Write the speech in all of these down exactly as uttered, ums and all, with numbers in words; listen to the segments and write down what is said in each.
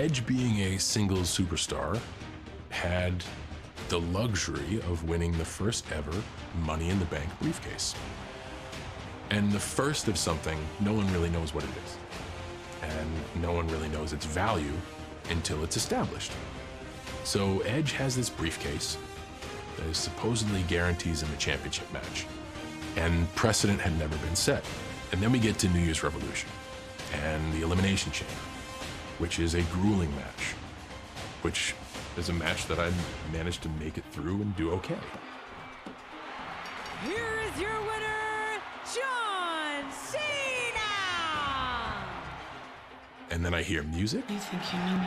Edge, being a singles superstar, had the luxury of winning the first ever Money in the Bank briefcase. And the first of something, no one really knows what it is. And no one really knows its value until it's established. So Edge has this briefcase that supposedly guarantees him a championship match. And precedent had never been set. And then we get to New Year's Revolution and the Elimination Chamber, which is a grueling match, which is a match that I managed to make it through and do okay. Here is your winner, John Cena! And then I hear music. You think you knew me?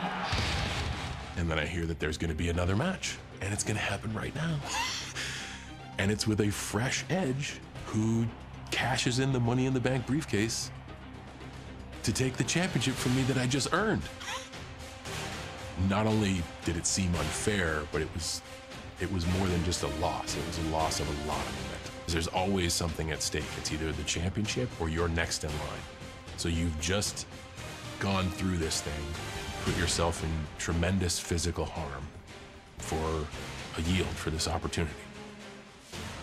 And then I hear that there's gonna be another match, and it's gonna happen right now. And it's with a fresh Edge who cashes in the Money in the Bank briefcase to take the championship from me that I just earned. Not only did it seem unfair, but it was it was more than just a loss. It was a loss of a lot of momentum. There's always something at stake. It's either the championship or you're next in line. So you've just gone through this thing, put yourself in tremendous physical harm for a yield, for this opportunity.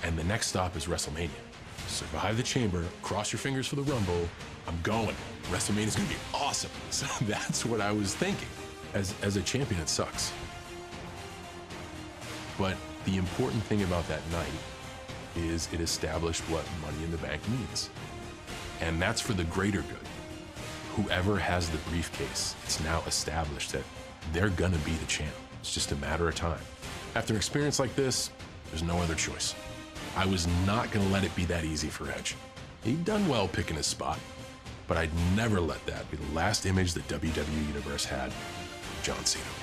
And the next stop is WrestleMania. Survive the chamber, cross your fingers for the Rumble, I'm going. WrestleMania's gonna be awesome. So that's what I was thinking. As, as a champion, it sucks. But the important thing about that night is it established what Money in the Bank means. And that's for the greater good. Whoever has the briefcase, it's now established that they're gonna be the champ. It's just a matter of time. After an experience like this, there's no other choice. I was not gonna let it be that easy for Edge. He'd done well picking his spot, but I'd never let that be the last image that W W E Universe had of John Cena.